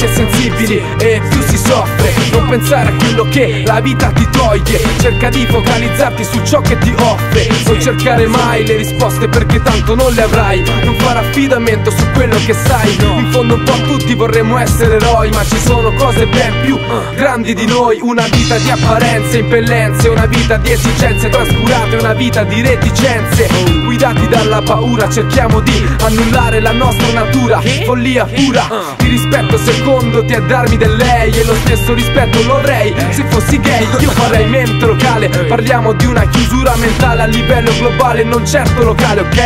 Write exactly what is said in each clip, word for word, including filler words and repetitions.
si è sensibili e più si soffre. Non pensare a quello che la vita ti toglie, cerca di focalizzarti su ciò che ti offre. Non cercare mai le risposte perché tanto non le avrai, non fare affidamento su quello che sai. In fondo un po' tutti vorremmo essere eroi, ma ci sono cose ben più grandi di noi. Una vita di apparenze, impellenze, una vita di esigenze trascurate, una vita di reticenze. Guidati dalla paura cerchiamo di annullare la nostra natura, follia pura. Il rispetto secondo te è darmi del lei, e lo stesso rispetto lo avrei se fossi gay. Io farei mente locale, parliamo di una chiusura mentale a livello globale, non certo locale, ok?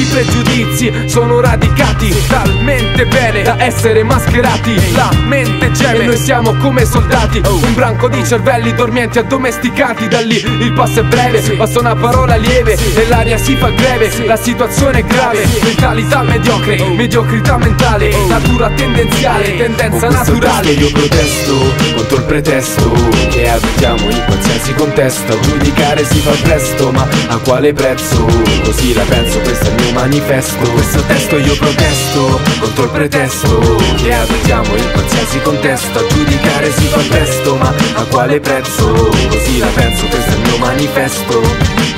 I pregiudizi sono radicati talmente bene da essere mascherati. La mente geme e noi siamo come soldati, un branco di cervelli dormienti addomesticati. Da lì il passo è breve, basta una parola lieve e l'aria si fa greve. La situazione è grave, mentalità mediocre, mediocrità mentale, natura tendenziale, tendenza naturale. Io protesto contro il pretesto che abitiamo in qualsiasi contesto, giudicare si fa presto ma a quale prezzo? Così la penso, questo è il mio manifesto. Questo testo io protesto contro il pretesto che abitiamo in qualsiasi contesto, a giudicare si fa presto ma a quale prezzo? Così la penso, questo è il mio manifesto.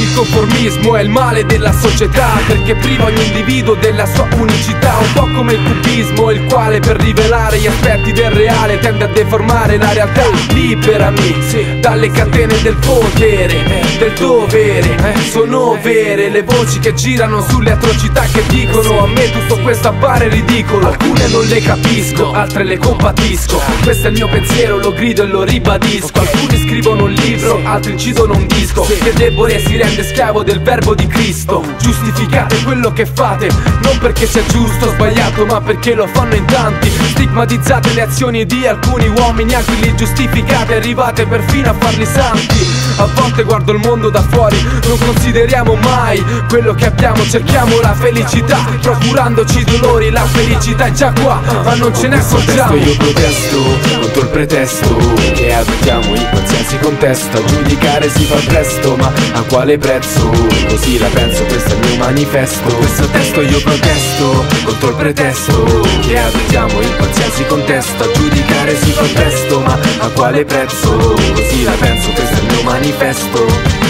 Il conformismo è il male della società perché priva ogni individuo della sua unicità, un po' come il cubismo, il quale per rivelare gli aspetti del reale tende a deformare la realtà. Liberami dalle catene del potere, del dovere, sono vere le voci che girano sulle atrocità che dicono. A me tutto questo appare ridicolo, alcune non le capisco, altre le compatisco. Questo è il mio pensiero, lo grido e lo ribadisco. Alcuni scrivono un libro, altri incidono un disco. Che debole si rende schiavo del verbo di Cristo. Giustificate quello che fate non perché sia giusto o sbagliato, ma perché lo fanno in tanti. Stigmatizzate le azioni di alcuni uomini, altri li giustificate, arrivate perfino a farli santi. A volte guardo il mondo da fuori, non consideriamo mai quello che abbiamo, cerchiamo la felicità procurandoci dolori. La felicità è già qua ma non ce ne accorgiamo. Io protesto contro il pretesto che adottiamo in qualsiasi contesto, a giudicare si fa presto ma a quale prezzo? Così la penso, questo è il mio manifesto. Questo testo io protesto contro il pretesto che abitiamo in qualsiasi contesto, a giudicare si fa presto ma a quale prezzo? Così la penso, questo è il mio manifesto.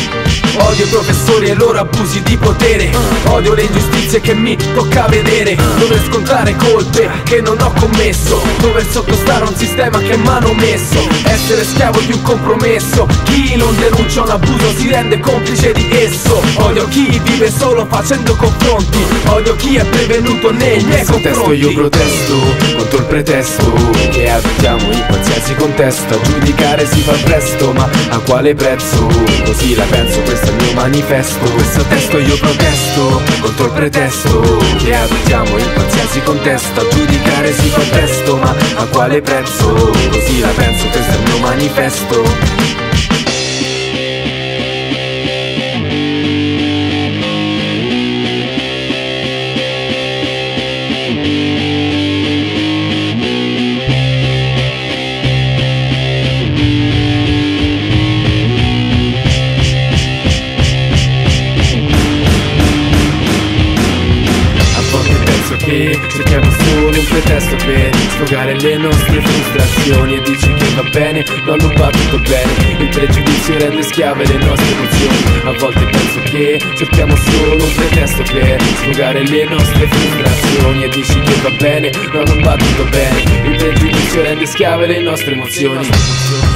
Odio i professori e loro abusi di potere, odio le ingiustizie che mi tocca vedere, dover scontare colpe che non ho commesso, dover sottostare a un sistema che m'hanno messo, essere schiavo di un compromesso. Chi non denuncia un abuso si rende complice di esso. Odio chi vive solo facendo confronti, odio chi è prevenuto nei miei confronti. Io protesto contro il pretesto che abitiamo in qualsiasi contesto, a giudicare si fa presto ma a quale prezzo? Così la penso, questo è il mio manifesto. Questo testo io protesto contro il pretesto che abitiamo in qualsiasi contesto, a giudicare si fa presto ma a quale prezzo? Così la penso, questo è il mio manifesto. Cerchiamo solo un pretesto per sfogare le nostre frustrazioni e dici che va bene, no, non va tutto bene. Il pregiudizio rende schiave le nostre emozioni. A volte penso che cerchiamo solo un pretesto per sfogare le nostre frustrazioni e dici che va bene, no, non va tutto bene. Il pregiudizio rende schiave le nostre emozioni.